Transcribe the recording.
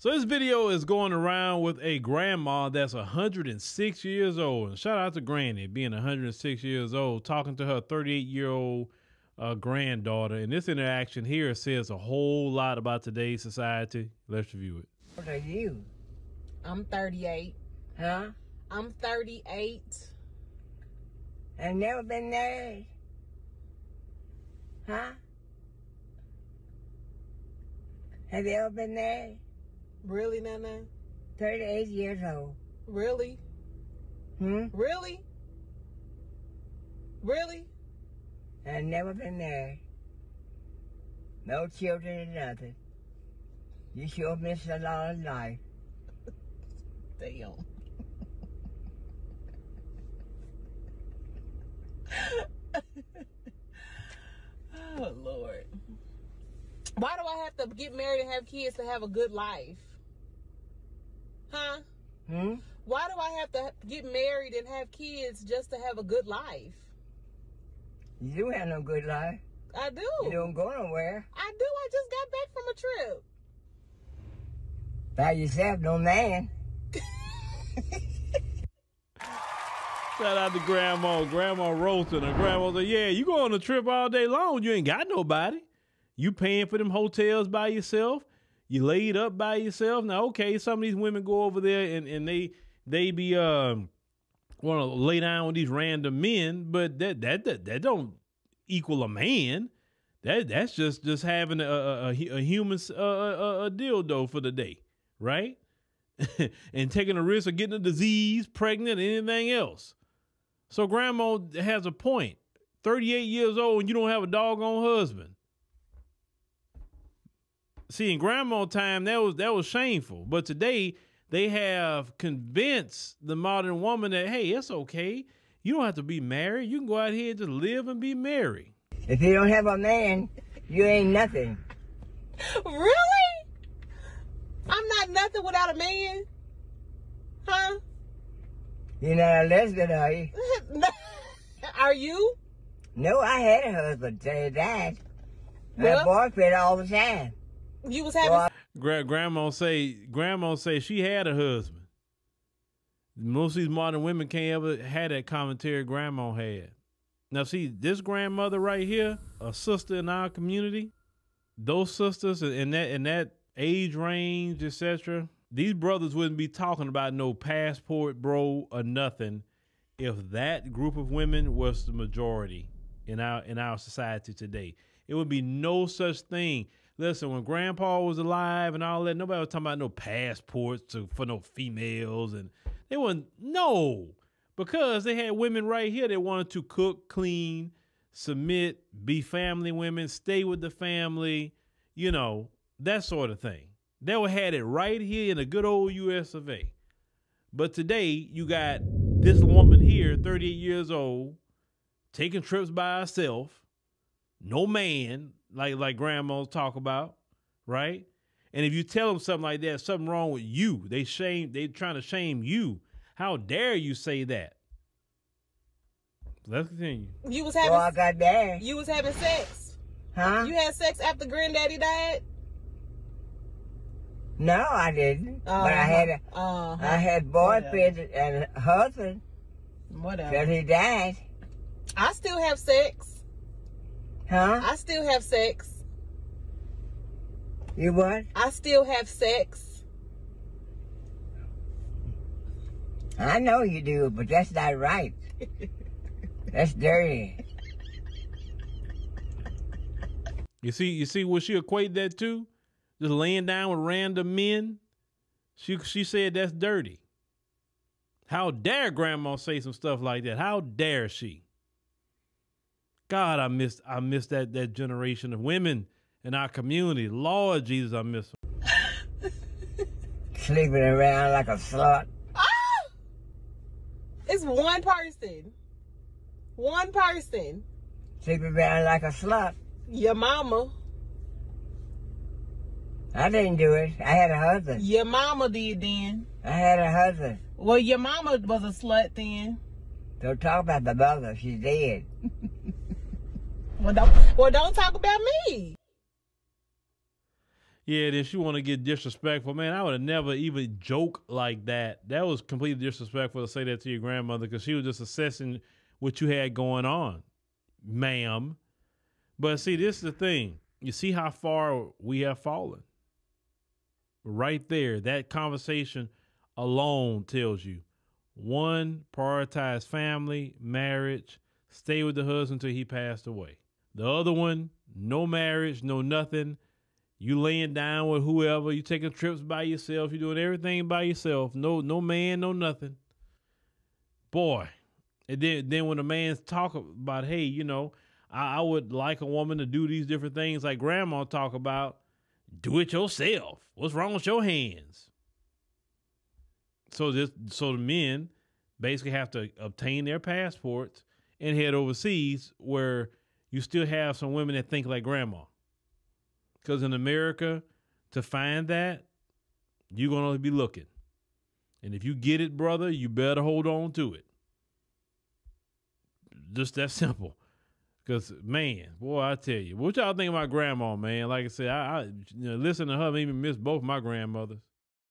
So this video is going around with a grandma that's 106 years old. And shout out to Granny being 106 years old, talking to her 38-year-old granddaughter. And this interaction here says a whole lot about today's society. Let's review it. What are you? I'm 38. Huh? I'm 38. I've never been there. Huh? Have you ever been there? Really, Nana? 38 years old. Really? Hmm? Really? Really? I've never been there. No children or nothing. You sure missed a lot of life. Damn. Oh, Lord. Why do I have to get married and have kids to have a good life? Huh? Hmm? Why do I have to get married and have kids just to have a good life? You do have no good life. I do. You don't go nowhere. I do. I just got back from a trip. By yourself, no man. Shout out to Grandma. Grandma Rosen. Her grandma's like, yeah, you go on a trip all day long. You ain't got nobody. You paying for them hotels by yourself. You laid up by yourself. Now, okay, some of these women go over there and they be want to lay down with these random men, but that don't equal a man. That's just having a human a dildo for the day, right? And taking a risk of getting a disease, pregnant, anything else. So Grandma has a point. 38 years old and you don't have a doggone husband. See, in Grandma time, that was shameful. But today, they have convinced the modern woman that, hey, it's okay. You don't have to be married. You can go out here and just live and be married. If you don't have a man, you ain't nothing. Really? I'm not nothing without a man? Huh? You're not a lesbian, are you? Are you? No, I had a husband. Tell you that. Well, my boyfriend all the time. You was having grandma say she had a husband. Most of these modern women can't ever have that commentary Grandma had. Now see, this grandmother right here, a sister in our community, those sisters in that age range, etc., these brothers wouldn't be talking about no passport, bro, or nothing if that group of women was the majority in our society today. It would be no such thing. Listen, when Grandpa was alive and all that, nobody was talking about no passports for no females. And they weren't, no, because they had women right here that wanted to cook, clean, submit, be family women, stay with the family, you know, that sort of thing. They had it right here in the good old US of A. But today, you got this woman here, 38 years old, taking trips by herself, no man, like grandmas talk about, right? And if you tell them something like that, something wrong with you. They trying to shame you. How dare you say that? Let's continue. You was having, well, God damn. You was having sex. Huh? You had sex after Granddaddy died? No, I didn't. But I had I had boyfriend and a husband. Whatever. Till he died. I still have sex. Huh? I still have sex. You what? I still have sex. I know you do, but that's not right. That's dirty. You see what she equated that to? Just laying down with random men? She said that's dirty. How dare Grandma say some stuff like that? How dare she? God, I miss that generation of women in our community. Lord Jesus, I miss them. Sleeping around like a slut. Ah! It's one person. One person. Sleeping around like a slut. Your mama. I didn't do it. I had a husband. Your mama did then. I had a husband. Well, your mama was a slut then. Don't talk about the mother. She's dead. Well, don't talk about me. Yeah, then she want to get disrespectful. Man, I would have never even joke like that. That was completely disrespectful to say that to your grandmother, because she was just assessing what you had going on, ma'am. But see, this is the thing. You see how far we have fallen. Right there, that conversation alone tells you, one, prioritize family, marriage, stay with the husband until he passed away. The other one, no marriage, no nothing. You laying down with whoever, you taking trips by yourself, you doing everything by yourself. No man, no nothing. Boy. And then when a man's talk about, hey, you know, I would like a woman to do these different things like grandma talk about, do it yourself. What's wrong with your hands? So the men basically have to obtain their passports and head overseas, where you still have some women that think like grandma. Because in America, to find that, you're going to be looking. And if you get it, brother, you better hold on to it. Just that simple. Because, man, boy, I tell you. What y'all think of my grandma, man? Like I said, I you know, listen to her, even miss both my grandmothers.